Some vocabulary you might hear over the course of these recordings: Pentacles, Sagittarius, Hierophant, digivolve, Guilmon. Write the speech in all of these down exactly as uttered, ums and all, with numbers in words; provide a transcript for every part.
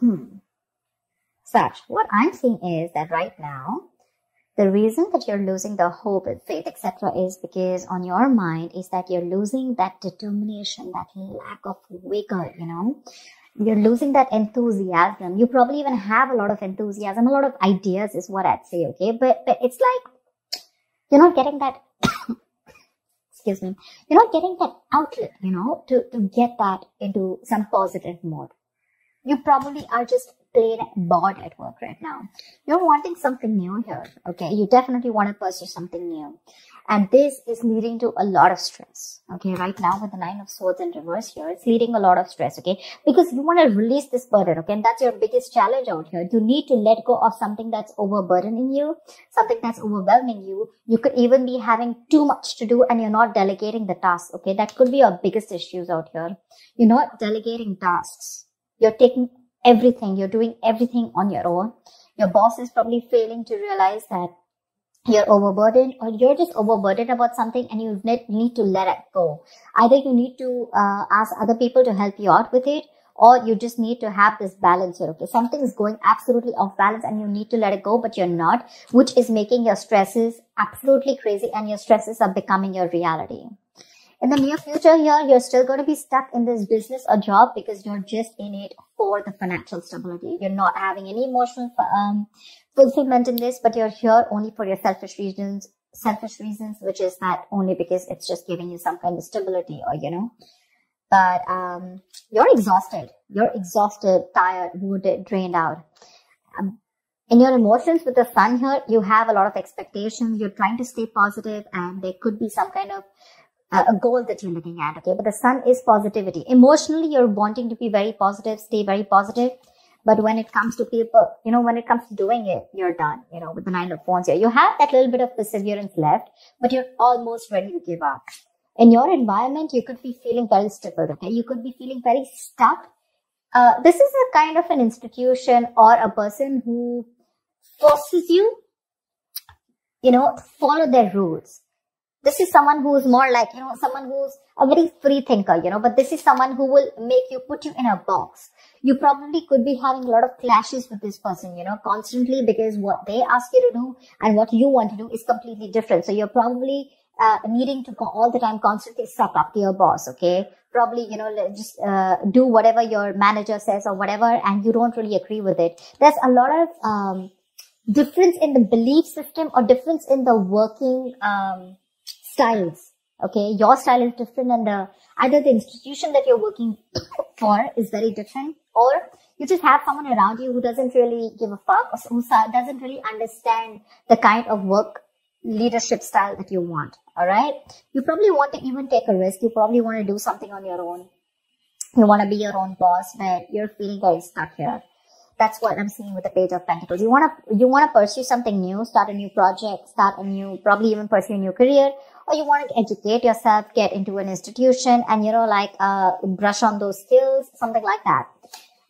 Hmm. Sag, what I'm seeing is that right now, the reason that you're losing the hope and faith, et cetera is because on your mind is that you're losing that determination, that lack of vigor, you know. You're losing that enthusiasm. You probably even have a lot of enthusiasm, a lot of ideas is what I'd say, okay? But, but it's like you're not getting that, excuse me, you're not getting that outlet, you know, to, to get that into some positive mode. You probably are just plain bored at work right now. You're wanting something new here, okay? You definitely want to pursue something new. And this is leading to a lot of stress, okay? Right now with the Nine of Swords in reverse here, it's leading a lot of stress, okay? Because you want to release this burden, okay? And that's your biggest challenge out here. You need to let go of something that's overburdening you, something that's overwhelming you. You could even be having too much to do and you're not delegating the tasks, okay? That could be your biggest issues out here. You're not delegating tasks. You're taking everything. You're doing everything on your own. Your boss is probably failing to realize that you're overburdened, or you're just overburdened about something and you need to let it go. Either you need to uh, ask other people to help you out with it, or you just need to have this balance here, okay? Something is going absolutely off balance and you need to let it go, but you're not, which is making your stresses absolutely crazy, and your stresses are becoming your reality. In the near future here, you're still going to be stuck in this business or job because you're just in it for the financial stability. You're not having any emotional um, fulfillment in this, but you're here only for your selfish reasons, selfish reasons, which is that only because it's just giving you some kind of stability, or, you know, but um, you're exhausted. You're exhausted, tired, wounded, drained out. Um, In your emotions with the sun here, you have a lot of expectations. You're trying to stay positive, and there could be some kind of Uh, a goal that you're looking at, okay? But the sun is positivity. Emotionally, you're wanting to be very positive, stay very positive. But when it comes to people, you know, when it comes to doing it, you're done, you know, with the Nine of Wands here. You have that little bit of perseverance left, but you're almost ready to give up. In your environment, you could be feeling very stifled, okay? You could be feeling very stuck. Uh, this is a kind of an institution or a person who forces you, you know, follow their rules. This is someone who is more like, you know, someone who's a very free thinker, you know, but this is someone who will make you, put you in a box. You probably could be having a lot of clashes with this person, you know, constantly, because what they ask you to do and what you want to do is completely different. So you're probably uh, needing to go all the time, constantly suck up to your boss, okay? Probably, you know, just uh, do whatever your manager says or whatever, and you don't really agree with it. There's a lot of um, difference in the belief system or difference in the working um styles, okay? Your style is different, and the, either the institution that you're working for is very different, or you just have someone around you who doesn't really give a fuck, or who doesn't really understand the kind of work leadership style that you want, all right? You probably want to even take a risk. You probably want to do something on your own. You want to be your own boss, but you're feeling very stuck here. That's what I'm seeing with the Page of Pentacles. You want to you want to pursue something new, start a new project, start a new, probably even pursue a new career, or you want to educate yourself, get into an institution, and, you know, like uh, brush on those skills, something like that.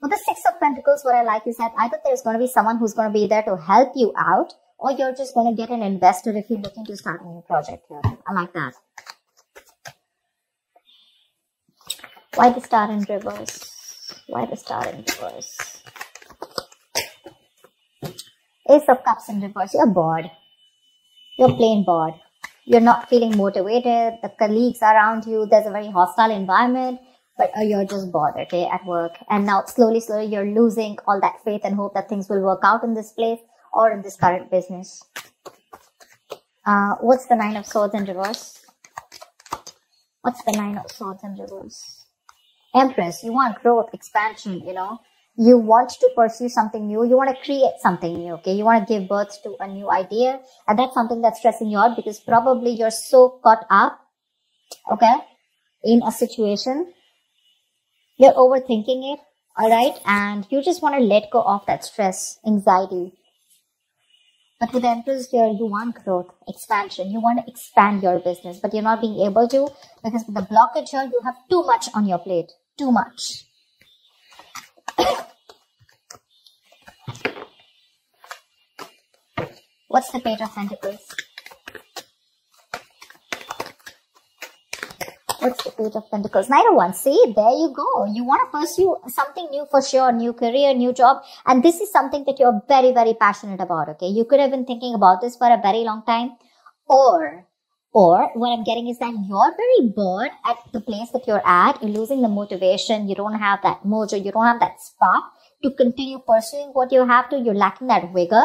With the Six of Pentacles, what I like is that either there's going to be someone who's going to be there to help you out, or you're just going to get an investor if you're looking to start a new project here. I like that. Why the Star in reverse? Why the Star in reverse? Ace of Cups in reverse. You're bored. You're plain bored. You're not feeling motivated. The colleagues around you, there's a very hostile environment, but you're just bored, okay, at work. And now slowly, slowly, you're losing all that faith and hope that things will work out in this place or in this current business. Uh, what's the Nine of Swords in reverse? What's the Nine of Swords in reverse? Empress, you want growth, expansion, you know. You want to pursue something new. You want to create something new, okay? You want to give birth to a new idea. And that's something that's stressing you out, because probably you're so caught up, okay, in a situation. You're overthinking it, all right? And you just want to let go of that stress, anxiety. But with the Empress here, you want growth, expansion. You want to expand your business, but you're not being able to, because with the blockage here, you have too much on your plate, too much. What's the Page of Pentacles? What's the Page of Pentacles? Nine of Wands. See, there you go. You want to pursue something new for sure. New career, new job. And this is something that you're very, very passionate about, okay? You could have been thinking about this for a very long time. Or, or what I'm getting is that you're very bored at the place that you're at. You're losing the motivation. You don't have that mojo. You don't have that spark to continue pursuing what you have to. You're lacking that vigor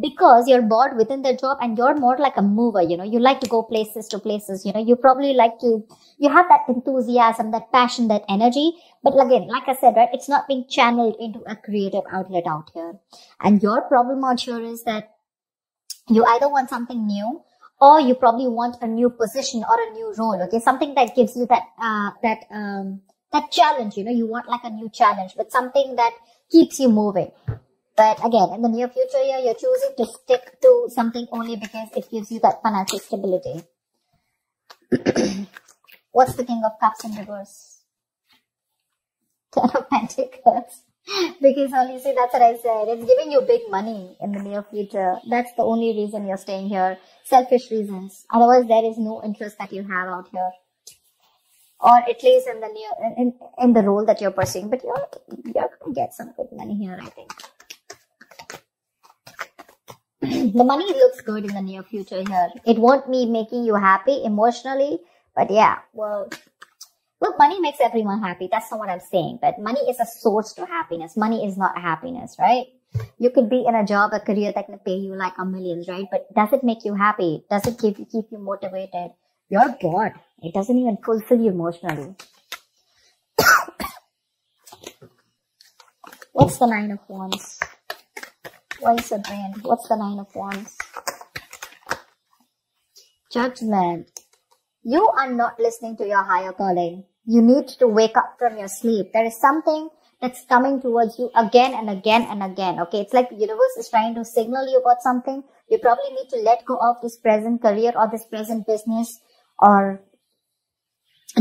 because you're bored within the job and you're more like a mover, you know. You like to go places to places, you know. You probably like to, you have that enthusiasm, that passion, that energy. But again, like I said, right, it's not being channeled into a creative outlet out here. And your problem out here is that you either want something new or you probably want a new position or a new role, okay? Something that gives you that, uh, that, um, that challenge, you know. You want like a new challenge, but something that keeps you moving. But again, in the near future here, you're choosing to stick to something only because it gives you that financial stability. What's the King of Cups in reverse? Ten of Pentacles. Because only, see, that's what I said. It's giving you big money in the near future. That's the only reason you're staying here. Selfish reasons. Otherwise, there is no interest that you have out here. Or at least in the near, in, in the role that you're pursuing. But you're, you're going to get some good money here, I think. The money looks good in the near future here. It won't be making you happy emotionally. But yeah, well, look, money makes everyone happy. That's not what I'm saying. But money is a source to happiness. Money is not happiness, right? You could be in a job, a career that can pay you like a million, right? But does it make you happy? Does it keep you, keep you motivated? You're bored. It doesn't even fulfill you emotionally. What's the Nine of Wands? Why is it drained? What's the Nine of Wands? Judgment. You are not listening to your higher calling. You need to wake up from your sleep. There is something that's coming towards you again and again and again. Okay, it's like the universe is trying to signal you about something. You probably need to let go of this present career or this present business or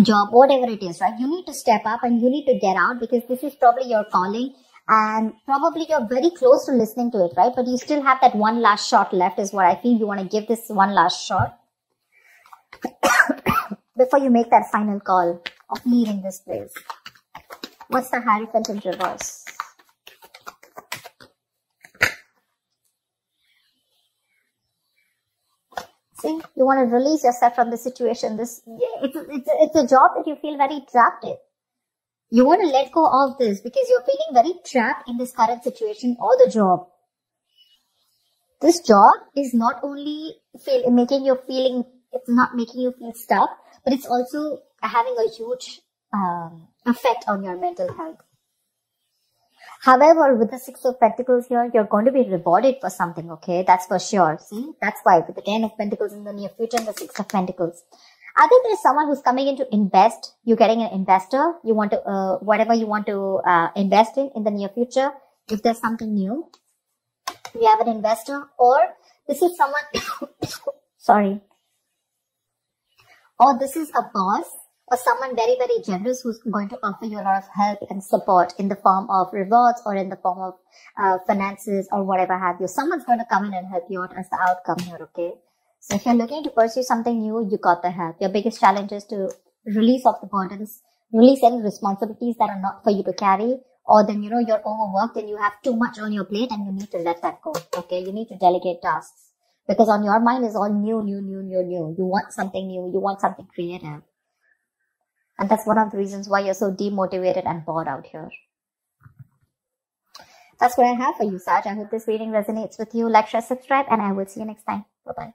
job, whatever it is, right? You need to step up and you need to get out because this is probably your calling and probably you're very close to listening to it, right? But you still have that one last shot left is what I feel. You want to give this one last shot before you make that final call of leaving this place. What's the Hierophant in reverse? See, you want to release yourself from the situation. This it's a, it's, a, it's a job that you feel very trapped in. You want to let go of this because you're feeling very trapped in this current situation or the job. This job is not only feel, making you feeling, it's not making you feel stuck, but it's also having a huge um, effect on your mental health. However, with the Six of Pentacles here, you're going to be rewarded for something, okay? That's for sure. See, that's why with the Ten of Pentacles in the near future and the Six of Pentacles. I think there's someone who's coming in to invest. You're getting an investor. You want to, uh, whatever you want to uh, invest in in the near future, if there's something new, you have an investor. Or this is someone, sorry. Or this is a boss. Or someone very, very generous who's going to offer you a lot of help and support in the form of rewards or in the form of uh, finances or whatever have you. Someone's going to come in and help you out as the outcome here, okay? So if you're looking to pursue something new, you got the help. Your biggest challenge is to release off the burdens, release any responsibilities that are not for you to carry, or then, you know, you're overworked and you have too much on your plate and you need to let that go, okay? You need to delegate tasks because on your mind is all new, new, new, new, new. You want something new. You want something creative. And that's one of the reasons why you're so demotivated and bored out here. That's what I have for you, Sag. I hope this reading resonates with you. Like, share, subscribe, and I will see you next time. Bye-bye.